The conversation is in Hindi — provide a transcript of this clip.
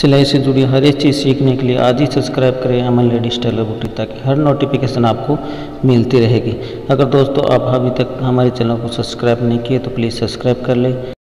सिलाई से जुड़ी हर एक चीज़ सीखने के लिए आज ही सब्सक्राइब करें अमन लेडीज टेलर बुटीक, ताकि हर नोटिफिकेशन आपको मिलती रहेगी। अगर दोस्तों आप अभी तक हमारे चैनल को सब्सक्राइब नहीं किए तो प्लीज़ सब्सक्राइब कर लें।